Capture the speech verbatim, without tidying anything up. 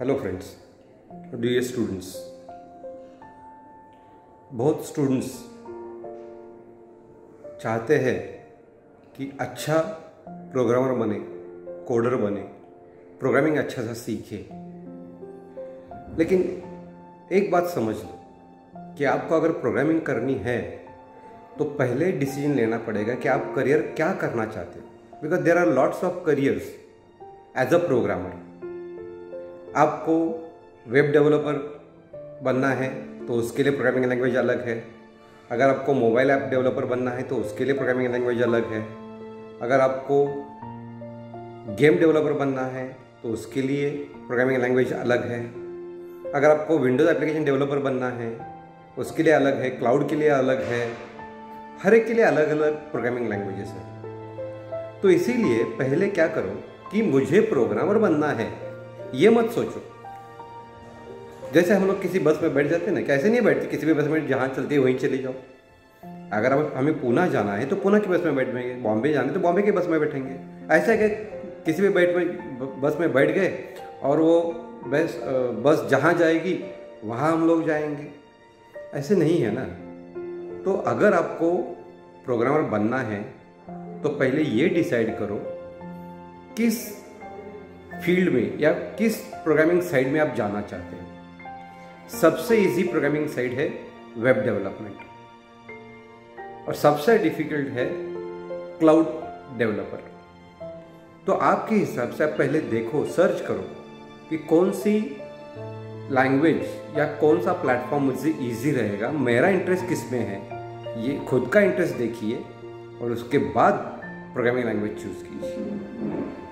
Hello friends, dear students. बहुत students चाहते हैं कि अच्छा प्रोग्रामर बने, कोडर बने, प्रोग्रामिंग अच्छा सा सीखे। लेकिन एक बात समझ लो कि आपको अगर प्रोग्रामिंग करनी है तो पहले डिसीजन लेना पड़ेगा कि आप करियर क्या करना चाहते हो। Because there are lots of careers as a programmer. आपको वेब डेवलपर बनना है तो उसके लिए प्रोग्रामिंग लैंग्वेज अलग है। अगर आपको मोबाइल ऐप डेवलपर बनना है तो उसके लिए प्रोग्रामिंग लैंग्वेज अलग है। अगर आपको गेम डेवलपर बनना है तो उसके लिए प्रोग्रामिंग लैंग्वेज अलग है। अगर आपको विंडोज़ एप्लीकेशन डेवलपर बनना है उसके लिए अलग है, क्लाउड के लिए अलग है, हर एक के लिए अलग अलग प्रोग्रामिंग लैंग्वेजेस हैं। तो इसीलिए पहले क्या करो कि मुझे प्रोग्रामर बनना है, ये मत सोचो। जैसे हम लोग किसी बस में बैठ जाते हैं ना, कैसे नहीं बैठते, किसी भी बस में जहाँ चलती है वहीं चले जाओ। अगर हमें पूना जाना है तो पूना की बस में बैठेंगे, बॉम्बे जाना है तो बॉम्बे की बस में बैठेंगे। ऐसा है कि किसी भी बैठ में बस में बैठ गए और वो बस बस जहाँ जाएगी वहाँ हम लोग जाएंगे, ऐसे नहीं है ना। तो अगर आपको प्रोग्रामर बनना है तो पहले ये डिसाइड करो किस फील्ड में या किस प्रोग्रामिंग साइड में आप जाना चाहते हैं। सबसे इजी प्रोग्रामिंग साइड है वेब डेवलपमेंट और सबसे डिफिकल्ट है क्लाउड डेवलपर। तो आपके हिसाब से आप पहले देखो, सर्च करो कि कौन सी लैंग्वेज या कौन सा प्लेटफॉर्म मुझे इजी रहेगा, मेरा इंटरेस्ट किस में है, ये खुद का इंटरेस्ट देखिए और उसके बाद प्रोग्रामिंग लैंग्वेज चूज़ कीजिए।